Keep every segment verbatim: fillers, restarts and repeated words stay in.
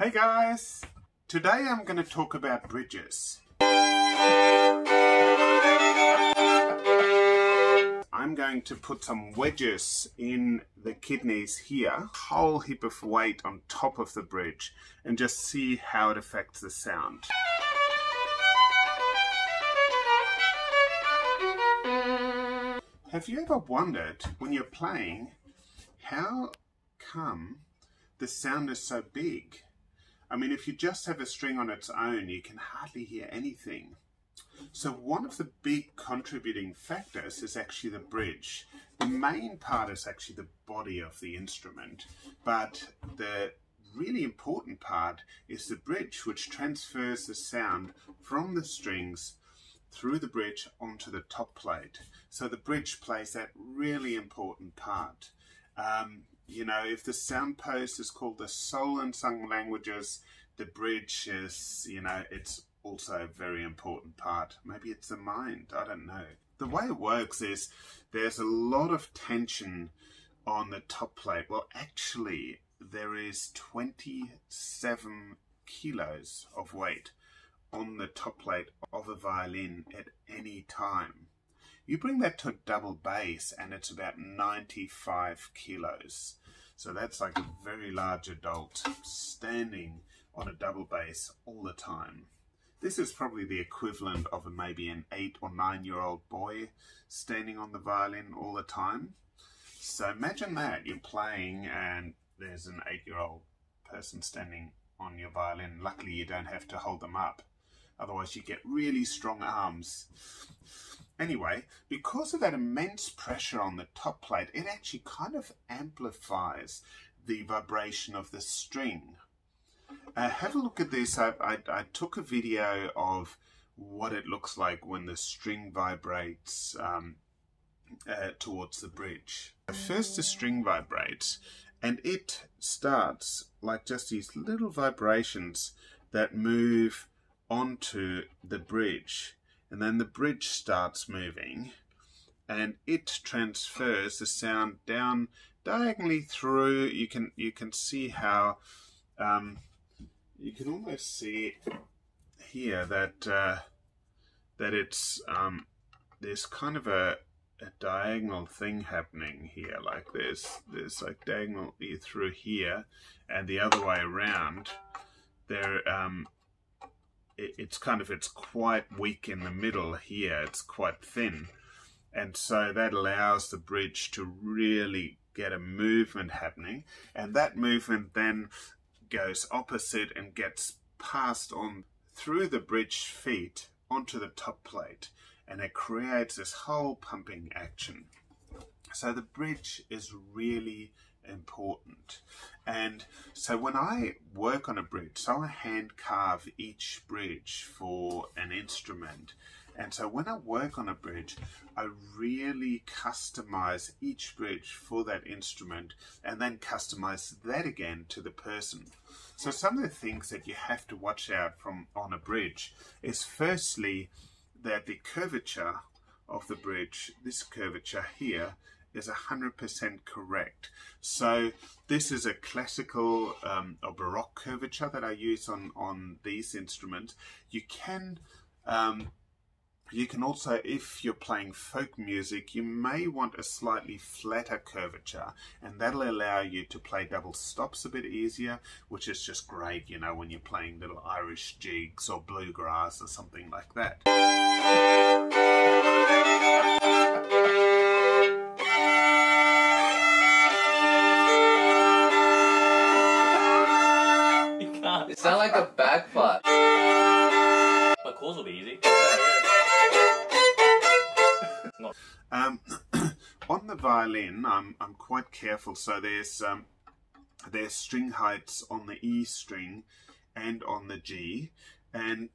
Hey guys! Today I'm going to talk about bridges. I'm going to put some wedges in the kidneys here, whole heap of weight on top of the bridge, and just see how it affects the sound. Have you ever wondered, when you're playing, how come the sound is so big? I mean, if you just have a string on its own, you can hardly hear anything. So one of the big contributing factors is actually the bridge. The main part is actually the body of the instrument, but the really important part is the bridge, which transfers the sound from the strings through the bridge onto the top plate. So the bridge plays that really important part. Um, you know, if the sound post is called the soul in some languages, the bridge is, you know, it's also a very important part. Maybe it's the mind, I don't know. The way it works is there's a lot of tension on the top plate. Well, actually, there is twenty-seven kilos of weight on the top plate of a violin at any time. You bring that to a double bass and it's about ninety-five kilos. So that's like a very large adult standing on a double bass all the time. This is probably the equivalent of a, maybe an eight or nine year old boy standing on the violin all the time. So imagine that you're playing and there's an eight year old person standing on your violin. Luckily you don't have to hold them up. Otherwise you get really strong arms. Anyway, because of that immense pressure on the top plate, it actually kind of amplifies the vibration of the string. Uh, have a look at this. I, I, I took a video of what it looks like when the string vibrates um, uh, towards the bridge. First the string vibrates and it starts like just these little vibrations that move onto the bridge, and then the bridge starts moving and it transfers the sound down diagonally through. You can you can see how um, you can almost see here that uh, that it's um, there's kind of a, a diagonal thing happening here, like this there's like diagonally through here and the other way around there. um, It's kind of, it's quite weak in the middle here, it's quite thin. And so that allows the bridge to really get a movement happening. And that movement then goes opposite and gets passed on through the bridge feet onto the top plate. And it creates this whole pumping action. So the bridge is really important. And so when I work on a bridge, so I hand carve each bridge for an instrument. And so when I work on a bridge, I really customize each bridge for that instrument and then customize that again to the person. So some of the things that you have to watch out from on a bridge is firstly that the curvature of the bridge, this curvature here, is one hundred percent correct. So this is a classical um, or Baroque curvature that I use on, on these instruments. You can, um, you can also, if you're playing folk music, you may want a slightly flatter curvature, and that'll allow you to play double stops a bit easier, which is just great, you know, when you're playing little Irish jigs or bluegrass or something like that. It sounds like a bagpipe. But chords will be easy. It's not. Um, on the violin, I'm I'm quite careful. So there's um, there's string heights on the E string, and on the G, and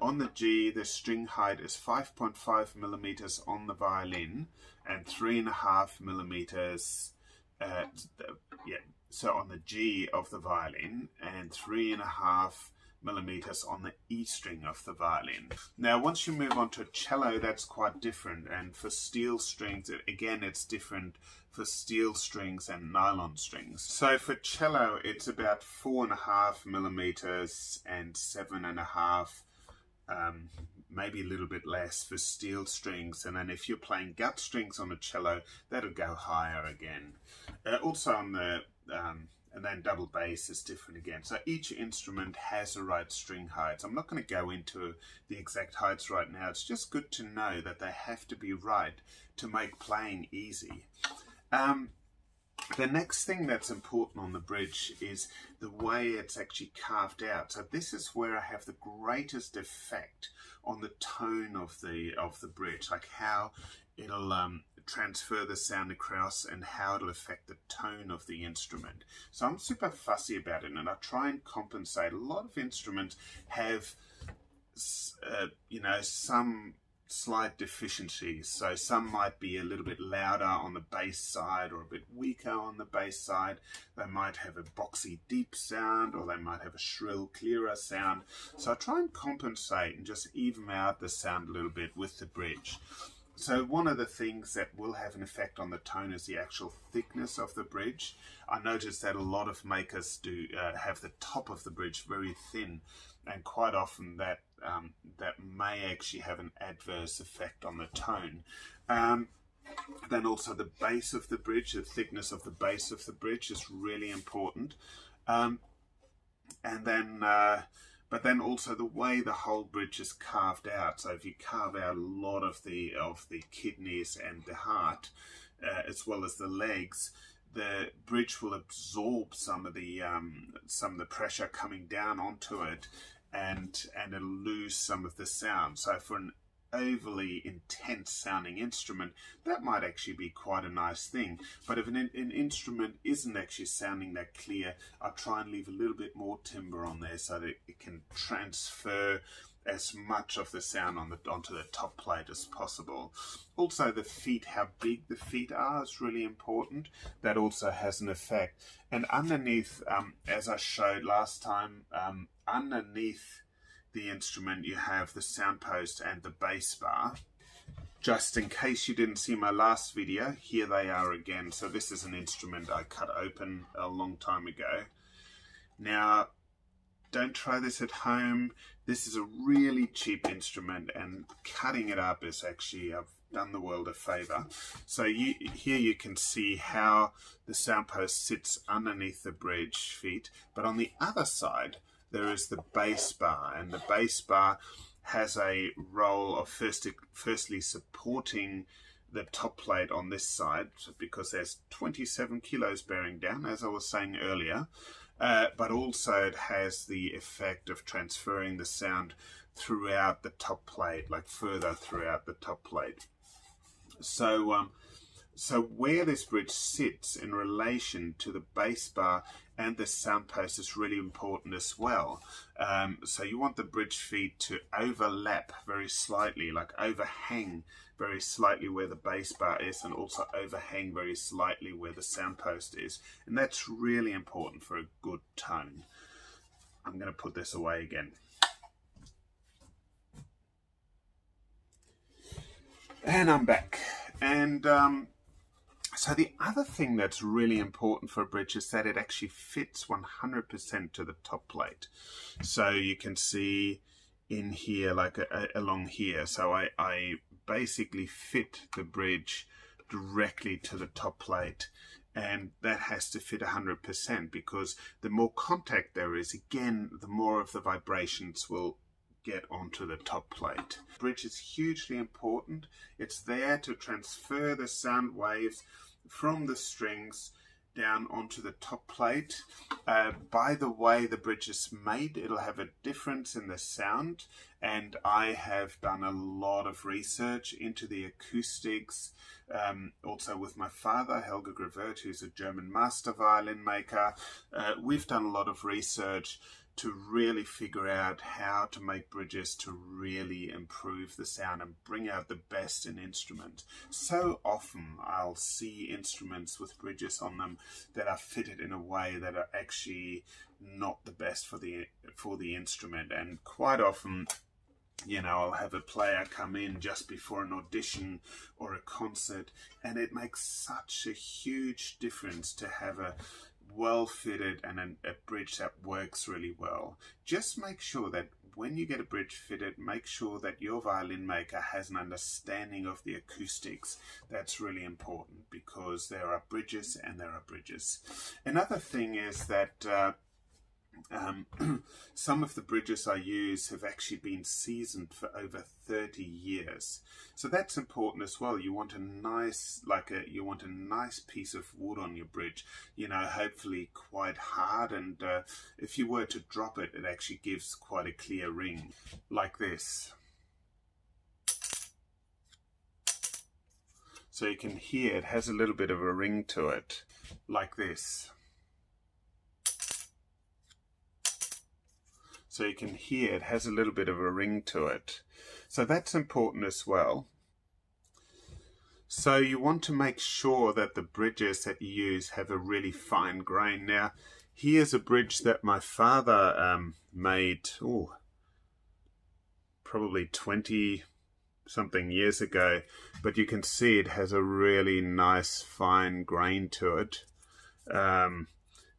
on the G the string height is five point five millimeters on the violin, and three and a half millimeters. Uh, the, yeah. So on the G of the violin, and three and a half millimeters on the E string of the violin. Now, once you move on to cello, that's quite different. And for steel strings, again, it's different for steel strings and nylon strings. So for cello, it's about four and a half millimeters and seven and a half, um, maybe a little bit less for steel strings. And then if you're playing gut strings on a cello, that'll go higher again. Uh, also on the... Um, And then double bass is different again. So each instrument has the right string heights. I'm not going to go into the exact heights right now. It's just good to know that they have to be right to make playing easy. Um, the next thing that's important on the bridge is the way it's actually carved out. So this is where I have the greatest effect on the tone of the, of the bridge, like how it'll... Um, transfer the sound across and how it'll affect the tone of the instrument. So I'm super fussy about it, and I try and compensate. A lot of instruments have, uh, you know, some slight deficiencies. So some might be a little bit louder on the bass side or a bit weaker on the bass side. They might have a boxy deep sound, or they might have a shrill clearer sound. So I try and compensate and just even out the sound a little bit with the bridge. So one of the things that will have an effect on the tone is the actual thickness of the bridge. I noticed that a lot of makers do uh, have the top of the bridge very thin, and quite often that um, that may actually have an adverse effect on the tone. Um, then also the base of the bridge, the thickness of the base of the bridge is really important. Um, and then... Uh, But then also the way the whole bridge is carved out. So if you carve out a lot of the of the kidneys and the heart, uh, as well as the legs, the bridge will absorb some of the um, some of the pressure coming down onto it, and and it'll lose some of the sound. So for an overly intense sounding instrument, that might actually be quite a nice thing. But if an, an instrument isn't actually sounding that clear, I try and leave a little bit more timbre on there so that it can transfer as much of the sound on the onto the top plate as possible. Also the feet, how big the feet are, is really important. That also has an effect. And underneath, um, as I showed last time, um, underneath the instrument you have the sound post and the bass bar. Just in case you didn't see my last video, here they are again. So this is an instrument I cut open a long time ago. Now, don't try this at home. This is a really cheap instrument, and cutting it up is actually, I've done the world a favor. So you, here you can see how the sound post sits underneath the bridge feet, but on the other side, there is the bass bar, and the bass bar has a role of first, firstly supporting the top plate on this side, because there's twenty-seven kilos bearing down, as I was saying earlier, uh, but also it has the effect of transferring the sound throughout the top plate, like further throughout the top plate. So, um, So where this bridge sits in relation to the bass bar and the sound post is really important as well. Um, so you want the bridge feet to overlap very slightly, like overhang very slightly where the bass bar is, and also overhang very slightly where the sound post is. And that's really important for a good tone. I'm going to put this away again. And I'm back. And... Um, So the other thing that's really important for a bridge is that it actually fits one hundred percent to the top plate. So you can see in here, like a, a, along here. So I, I basically fit the bridge directly to the top plate, and that has to fit one hundred percent, because the more contact there is, again, the more of the vibrations will get onto the top plate. Bridge is hugely important. It's there to transfer the sound waves from the strings down onto the top plate. Uh, by the way the bridge is made, it'll have a difference in the sound, and I have done a lot of research into the acoustics, um, also with my father, Helge Grawert, who's a German master violin maker. Uh, we've done a lot of research to really figure out how to make bridges to really improve the sound and bring out the best in instruments. So often I'll see instruments with bridges on them that are fitted in a way that are actually not the best for the for the instrument. And quite often, you know, I'll have a player come in just before an audition or a concert, and it makes such a huge difference to have a well-fitted and an, a bridge that works really well. Just make sure that when you get a bridge fitted, make sure that your violin maker has an understanding of the acoustics. That's really important, because there are bridges and there are bridges. Another thing is that uh, Um, some of the bridges I use have actually been seasoned for over thirty years, so that's important as well. You want a nice, like a, you want a nice piece of wood on your bridge, you know, hopefully quite hard, and uh, if you were to drop it, it actually gives quite a clear ring, like this. So you can hear it has a little bit of a ring to it, like this. So you can hear it has a little bit of a ring to it. So that's important as well. So you want to make sure that the bridges that you use have a really fine grain. Now, here's a bridge that my father um, made, oh, probably twenty something years ago, but you can see it has a really nice fine grain to it. Um,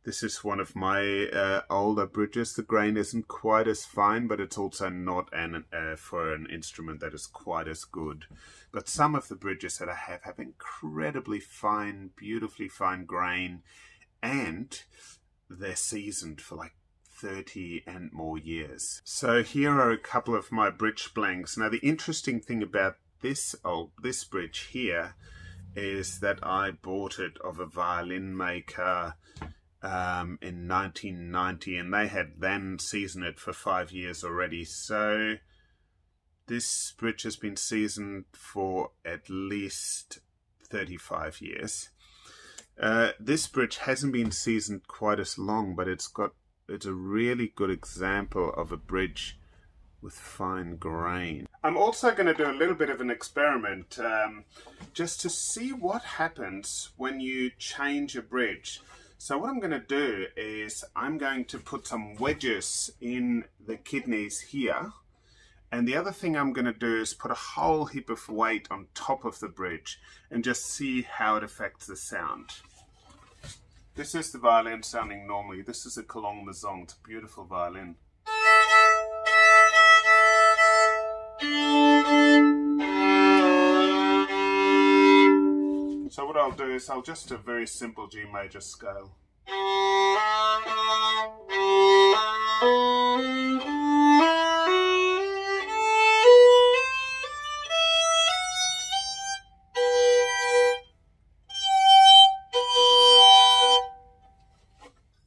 This is one of my uh, older bridges. The grain isn't quite as fine, but it's also not an, uh, for an instrument that is quite as good. But some of the bridges that I have have incredibly fine, beautifully fine grain, and they're seasoned for like thirty and more years. So here are a couple of my bridge blanks. Now, the interesting thing about this, old, this bridge here is that I bought it of a violin maker Um, in nineteen ninety, and they had then seasoned it for five years already. So this bridge has been seasoned for at least thirty-five years. Uh, this bridge hasn't been seasoned quite as long, but it's got it's a really good example of a bridge with fine grain. I'm also going to do a little bit of an experiment um, just to see what happens when you change a bridge. So what I'm going to do is I'm going to put some wedges in the kidneys here. And the other thing I'm going to do is put a whole heap of weight on top of the bridge and just see how it affects the sound. This is the violin sounding normally. This is a Collin-Mezin. It's a beautiful violin. So what I'll do is I'll just do a very simple G major scale.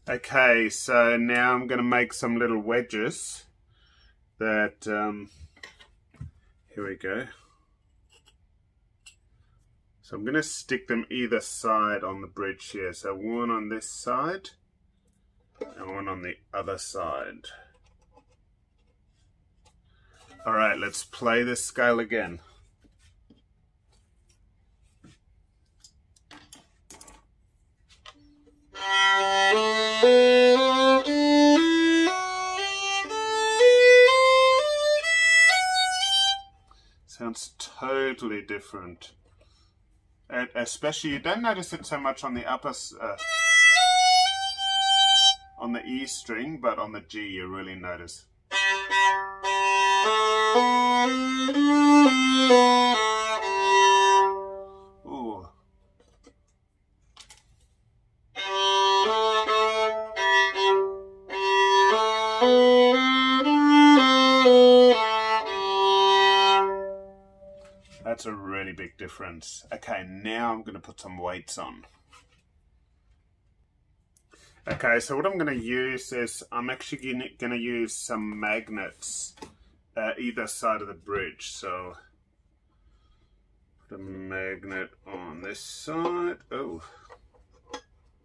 Okay, so now I'm going to make some little wedges that, um, here we go. So I'm going to stick them either side on the bridge here. So one on this side and one on the other side. All right, let's play this scale again. Sounds totally different. And especially, you don't notice it so much on the upper, uh, on the E string, but on the G you really notice. Ooh. That's a really big difference. Okay, now I'm going to put some weights on. Okay, so what I'm going to use is, I'm actually going to use some magnets uh, either side of the bridge. So, put a magnet on this side. Oh,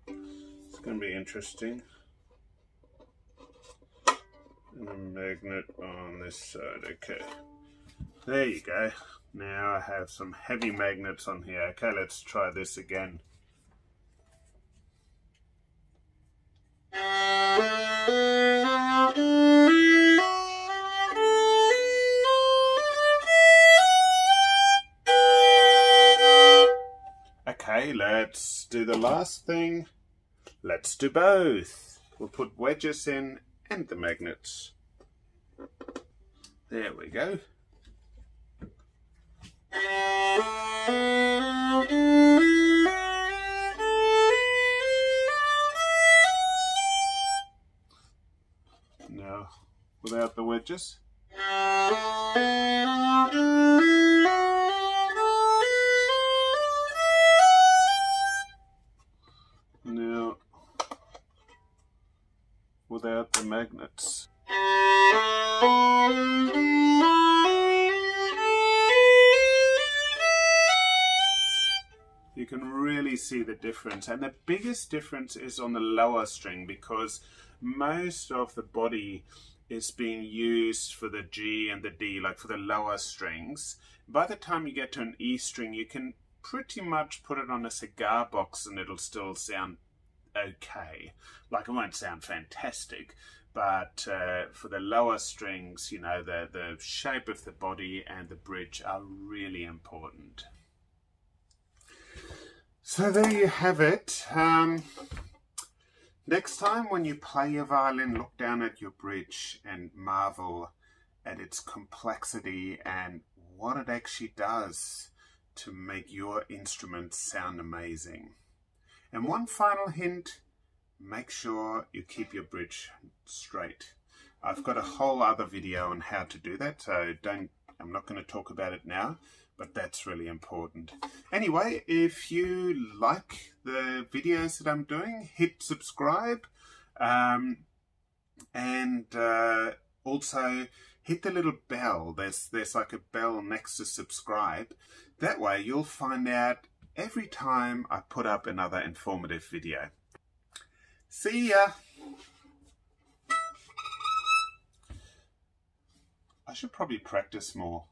it's going to be interesting. And a magnet on this side, okay. There you go. Now I have some heavy magnets on here. Okay, let's try this again. Let's do the last thing. Let's do both. We'll put wedges in and the magnets. There we go. Now, without the wedges. Now, without the magnets. You can really see the difference, and the biggest difference is on the lower string, because most of the body is being used for the G and the D, like for the lower strings. By the time you get to an E string, you can pretty much put it on a cigar box and it'll still sound okay. Like, it won't sound fantastic, but uh, for the lower strings, you know, the, the shape of the body and the bridge are really important. So there you have it. Um, next time when you play your violin, look down at your bridge and marvel at its complexity and what it actually does to make your instrument sound amazing. And one final hint, make sure you keep your bridge straight. I've got a whole other video on how to do that, so don't, I'm not going to talk about it now. But that's really important. Anyway, if you like the videos that I'm doing, hit subscribe, um, and uh, also hit the little bell. There's, there's like a bell next to subscribe. That way you'll find out every time I put up another informative video. See ya! I should probably practice more.